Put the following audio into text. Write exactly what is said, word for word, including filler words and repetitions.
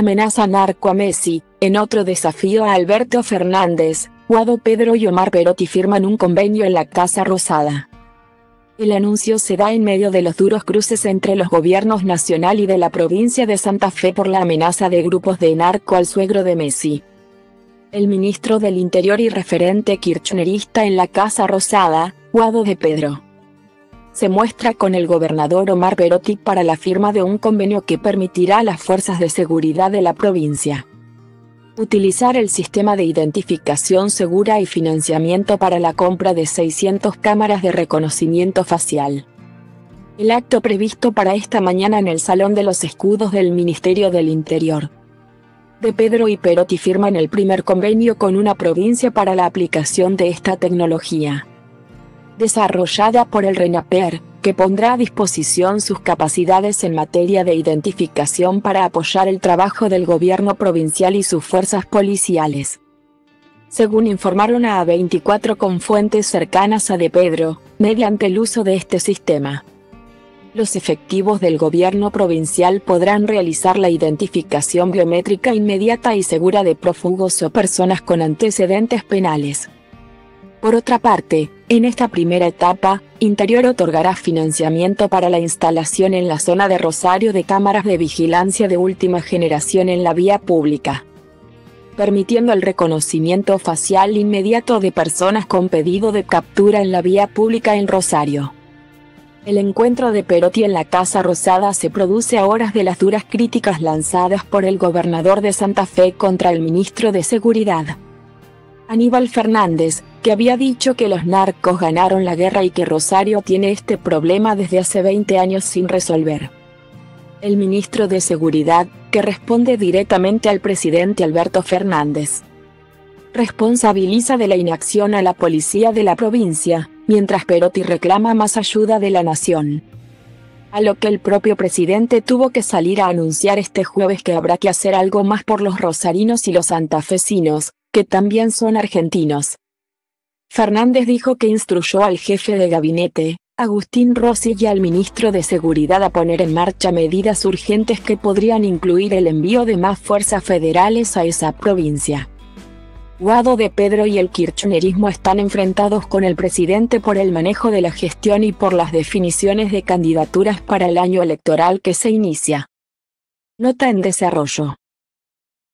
Amenaza narco a Messi. En otro desafío a Alberto Fernández, Wado de Pedro y Omar Perotti firman un convenio en la Casa Rosada. El anuncio se da en medio de los duros cruces entre los gobiernos nacional y de la provincia de Santa Fe por la amenaza de grupos de narco al suegro de Messi. El ministro del Interior y referente kirchnerista en la Casa Rosada, Wado de Pedro, se muestra con el gobernador Omar Perotti para la firma de un convenio que permitirá a las fuerzas de seguridad de la provincia utilizar el sistema de identificación segura y financiamiento para la compra de seiscientas cámaras de reconocimiento facial. El acto previsto para esta mañana en el Salón de los Escudos del Ministerio del Interior. De Pedro y Perotti firman el primer convenio con una provincia para la aplicación de esta tecnología desarrollada por el RENAPER, que pondrá a disposición sus capacidades en materia de identificación para apoyar el trabajo del gobierno provincial y sus fuerzas policiales. Según informaron a A veinticuatro con fuentes cercanas a De Pedro, mediante el uso de este sistema, los efectivos del gobierno provincial podrán realizar la identificación biométrica inmediata y segura de prófugos o personas con antecedentes penales. Por otra parte, en esta primera etapa, Interior otorgará financiamiento para la instalación en la zona de Rosario de cámaras de vigilancia de última generación en la vía pública, permitiendo el reconocimiento facial inmediato de personas con pedido de captura en la vía pública en Rosario. El encuentro de Perotti en la Casa Rosada se produce a horas de las duras críticas lanzadas por el gobernador de Santa Fe contra el ministro de Seguridad, Aníbal Fernández, que había dicho que los narcos ganaron la guerra y que Rosario tiene este problema desde hace veinte años sin resolver. El ministro de Seguridad, que responde directamente al presidente Alberto Fernández, responsabiliza de la inacción a la policía de la provincia, mientras Perotti reclama más ayuda de la nación. A lo que el propio presidente tuvo que salir a anunciar este jueves que habrá que hacer algo más por los rosarinos y los santafesinos, que también son argentinos. Fernández dijo que instruyó al jefe de gabinete, Agustín Rossi, y al ministro de Seguridad a poner en marcha medidas urgentes que podrían incluir el envío de más fuerzas federales a esa provincia. Wado de Pedro y el kirchnerismo están enfrentados con el presidente por el manejo de la gestión y por las definiciones de candidaturas para el año electoral que se inicia. Nota en desarrollo.